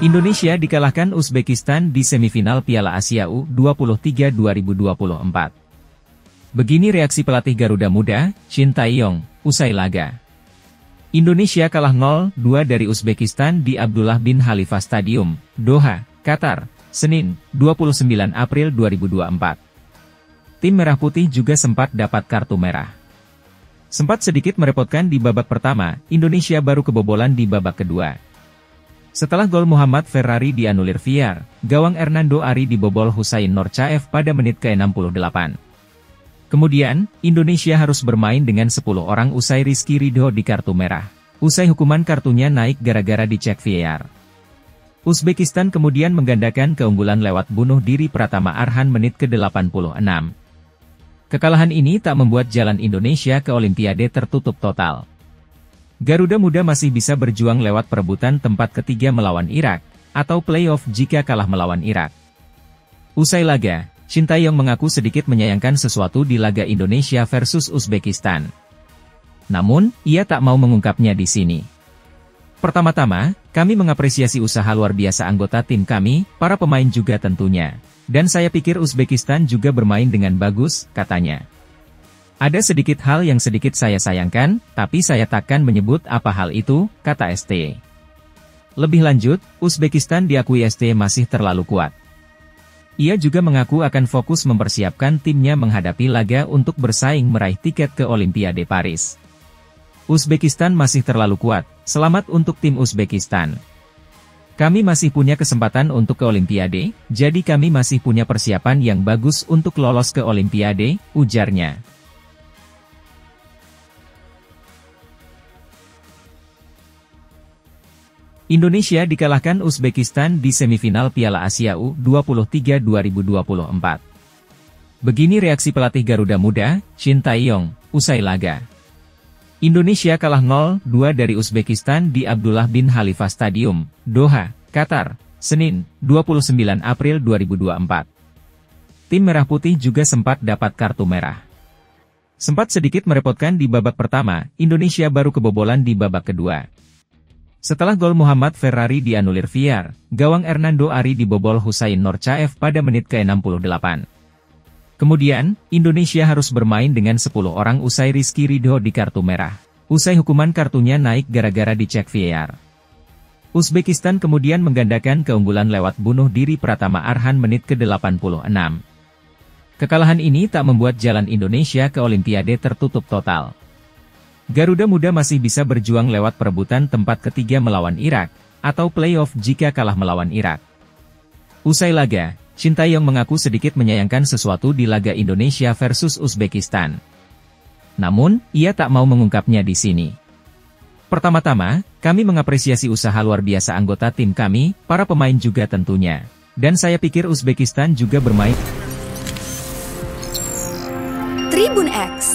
Indonesia dikalahkan Uzbekistan di semifinal Piala Asia U-23 2024. Begini reaksi pelatih Garuda Muda, Shin Tae-yong, usai laga. Indonesia kalah 0-2 dari Uzbekistan di Abdullah bin Khalifa Stadium, Doha, Qatar, Senin, 29 April 2024. Tim Merah Putih juga sempat dapat kartu merah. Sempat sedikit merepotkan di babak pertama, Indonesia baru kebobolan di babak kedua. Setelah gol Muhammad Ferrari dianulir VAR, gawang Ernando Ari dibobol Khusayin Norchaev pada menit ke-68. Kemudian, Indonesia harus bermain dengan 10 orang usai Rizky Ridho di kartu merah. Usai hukuman kartunya naik gara-gara dicek VAR. Uzbekistan kemudian menggandakan keunggulan lewat bunuh diri Pratama Arhan menit ke-86. Kekalahan ini tak membuat jalan Indonesia ke Olimpiade tertutup total. Garuda Muda masih bisa berjuang lewat perebutan tempat ketiga melawan Irak, atau playoff jika kalah melawan Irak. Usai laga, Shin Tae-yong mengaku sedikit menyayangkan sesuatu di laga Indonesia versus Uzbekistan. Namun, ia tak mau mengungkapnya di sini. Pertama-tama, kami mengapresiasi usaha luar biasa anggota tim kami, para pemain juga tentunya. Dan saya pikir Uzbekistan juga bermain dengan bagus, katanya. Ada sedikit hal yang sedikit saya sayangkan, tapi saya takkan menyebut apa hal itu, kata STY. Lebih lanjut, Uzbekistan diakui STY masih terlalu kuat. Ia juga mengaku akan fokus mempersiapkan timnya menghadapi laga untuk bersaing meraih tiket ke Olimpiade Paris. Uzbekistan masih terlalu kuat, selamat untuk tim Uzbekistan. Kami masih punya kesempatan untuk ke Olimpiade, jadi kami masih punya persiapan yang bagus untuk lolos ke Olimpiade, ujarnya. Indonesia dikalahkan Uzbekistan di semifinal Piala Asia U-23 2024. Begini reaksi pelatih Garuda Muda, Shin Tae-yong, usai laga. Indonesia kalah 0-2 dari Uzbekistan di Abdullah bin Khalifa Stadium, Doha, Qatar, Senin, 29 April 2024. Tim Merah Putih juga sempat dapat kartu merah. Sempat sedikit merepotkan di babak pertama, Indonesia baru kebobolan di babak kedua. Setelah gol Muhammad Ferrari dianulir VAR, gawang Ernando Ari dibobol Khusayin Norchaev pada menit ke-68. Kemudian, Indonesia harus bermain dengan 10 orang usai Rizky Ridho di kartu merah. Usai hukuman kartunya naik gara-gara dicek VAR. Uzbekistan kemudian menggandakan keunggulan lewat bunuh diri Pratama Arhan menit ke-86. Kekalahan ini tak membuat jalan Indonesia ke Olimpiade tertutup total. Garuda Muda masih bisa berjuang lewat perebutan tempat ketiga melawan Irak, atau playoff jika kalah melawan Irak. Usai laga, Shin Tae-yong mengaku sedikit menyayangkan sesuatu di laga Indonesia versus Uzbekistan. Namun, ia tak mau mengungkapnya di sini. Pertama-tama, kami mengapresiasi usaha luar biasa anggota tim kami, para pemain juga tentunya. Dan saya pikir Uzbekistan juga bermain. Tribun X